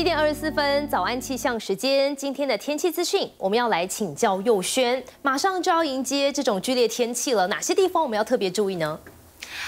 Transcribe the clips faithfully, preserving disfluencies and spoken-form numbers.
七点二十四分，早安气象时间。今天的天气资讯，我们要来请教佑轩。马上就要迎接这种剧烈天气了，哪些地方我们要特别注意呢？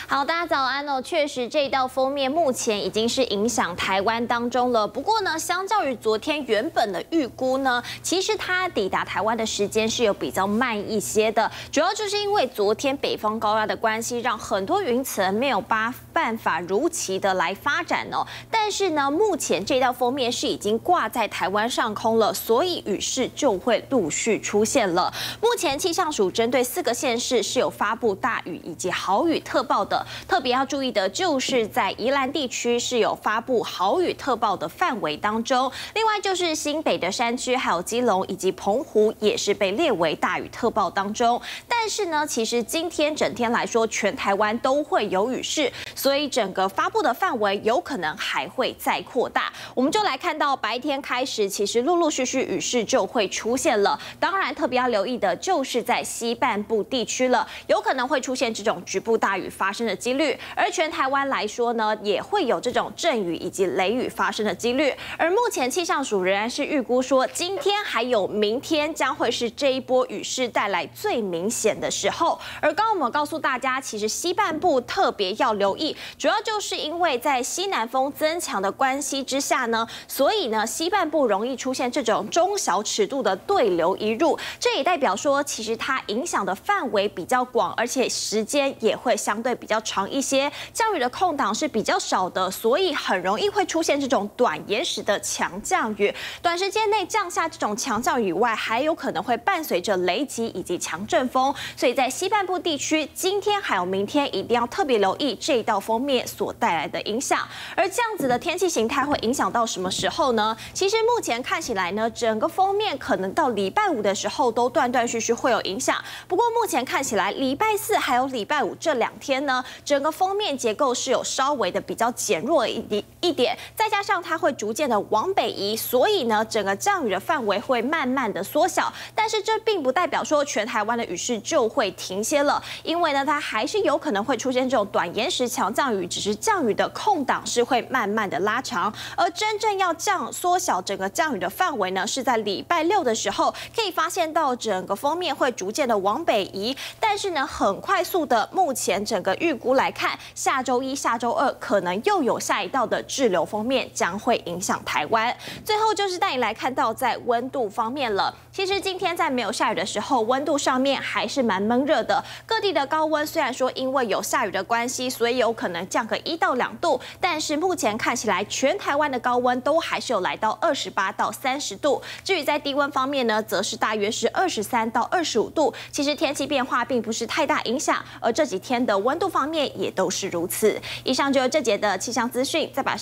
好，大家早安哦！确实，这一道锋面目前已经是影响台湾当中了。不过呢，相较于昨天原本的预估呢，其实它抵达台湾的时间是有比较慢一些的。主要就是因为昨天北方高压的关系，让很多云层没有办法如期的来发展哦。但是呢，目前这道锋面是已经挂在台湾上空了，所以雨势就会陆续出现了。目前气象署针对四个县市是有发布大雨以及豪雨特报。 报的特别要注意的就是在宜兰地区是有发布豪雨特报的范围当中，另外就是新北的山区、还有基隆以及澎湖也是被列为大雨特报当中。但是呢，其实今天整天来说，全台湾都会有雨势，所以整个发布的范围有可能还会再扩大。我们就来看到白天开始，其实陆陆续续雨势就会出现了。当然，特别要留意的就是在西半部地区了，有可能会出现这种局部大雨。 发生的几率，而全台湾来说呢，也会有这种阵雨以及雷雨发生的几率。而目前气象署仍然是预估说，今天还有明天将会是这一波雨势带来最明显的时候。而刚刚我们告诉大家，其实西半部特别要留意，主要就是因为在西南风增强的关系之下呢，所以呢西半部容易出现这种中小尺度的对流移入，这也代表说，其实它影响的范围比较广，而且时间也会相对 比较长一些，降雨的空档是比较少的，所以很容易会出现这种短延时的强降雨。短时间内降下这种强降雨以外，还有可能会伴随着雷击以及强阵风，所以在西半部地区，今天还有明天一定要特别留意这一道锋面所带来的影响。而这样子的天气形态会影响到什么时候呢？其实目前看起来呢，整个锋面可能到礼拜五的时候都断断续续会有影响。不过目前看起来，礼拜四还有礼拜五这两天 天呢，整个锋面结构是有稍微的比较减弱一点一点，再加上它会逐渐的往北移，所以呢，整个降雨的范围会慢慢的缩小。但是这并不代表说全台湾的雨势就会停歇了，因为呢，它还是有可能会出现这种短延时强降雨，只是降雨的空档是会慢慢的拉长。而真正要降缩小整个降雨的范围呢，是在礼拜六的时候，可以发现到整个锋面会逐渐的往北移，但是呢，很快速的，目前整 整个预估来看，下周一、下周二可能又有下一道的滞留锋面将会影响台湾。最后就是带你来看到在温度方面了。其实今天在没有下雨的时候，温度上面还是蛮闷热的。各地的高温虽然说因为有下雨的关系，所以有可能降个一到两度，但是目前看起来全台湾的高温都还是有来到二十八到三十度。至于在低温方面呢，则是大约是二十三到二十五度。其实天气变化并不是太大影响，而这几天的温 温度方面也都是如此。以上就是这节的气象资讯，再把。